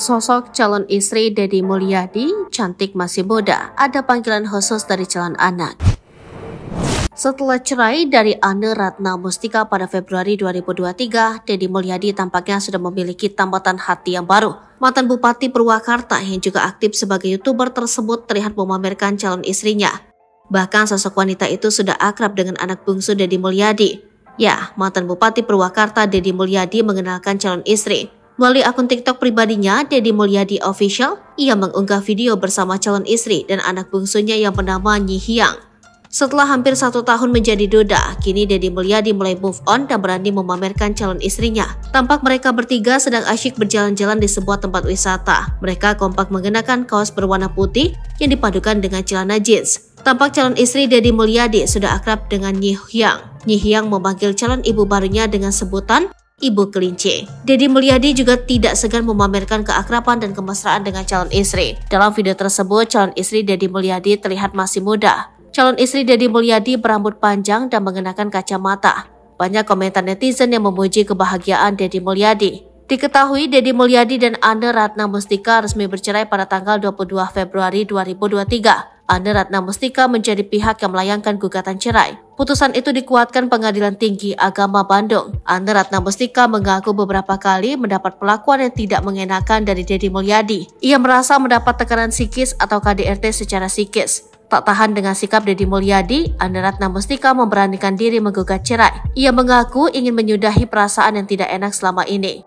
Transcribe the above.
sosok calon istri Dedi Mulyadi, cantik masih muda, ada panggilan khusus dari calon anak. Setelah cerai dari Anne Ratna Mustika pada Februari 2023, Dedi Mulyadi tampaknya sudah memiliki tambatan hati yang baru. Mantan Bupati Purwakarta yang juga aktif sebagai YouTuber tersebut terlihat memamerkan calon istrinya. Bahkan sosok wanita itu sudah akrab dengan anak bungsu Dedi Mulyadi. Ya, mantan Bupati Purwakarta Dedi Mulyadi mengenalkan calon istri. Melalui akun TikTok pribadinya, Dedi Mulyadi Official, ia mengunggah video bersama calon istri dan anak bungsunya yang bernama Nyi Hyang. Setelah hampir 1 tahun menjadi duda, kini Dedi Mulyadi mulai move on dan berani memamerkan calon istrinya. Tampak mereka bertiga sedang asyik berjalan-jalan di sebuah tempat wisata. Mereka kompak mengenakan kaos berwarna putih yang dipadukan dengan celana jeans. Tampak calon istri Dedi Mulyadi sudah akrab dengan Nyi Hyang. Nyi Hyang memanggil calon ibu barunya dengan sebutan Ibu Kelinci. Dedi Mulyadi juga tidak segan memamerkan keakraban dan kemesraan dengan calon istri. Dalam video tersebut, calon istri Dedi Mulyadi terlihat masih muda. Calon istri Dedi Mulyadi berambut panjang dan mengenakan kacamata. Banyak komentar netizen yang memuji kebahagiaan Dedi Mulyadi. Diketahui Dedi Mulyadi dan Anne Ratna Mustika resmi bercerai pada tanggal 22 Februari 2023. Anne Ratna Mustika menjadi pihak yang melayangkan gugatan cerai. Putusan itu dikuatkan Pengadilan Tinggi Agama Bandung. Anne Ratna Mustika mengaku beberapa kali mendapat perlakuan yang tidak mengenakan dari Dedi Mulyadi. Ia merasa mendapat tekanan psikis atau KDRT secara psikis. Tak tahan dengan sikap Dedi Mulyadi, Anne Ratna Mustika memberanikan diri menggugat cerai. Ia mengaku ingin menyudahi perasaan yang tidak enak selama ini.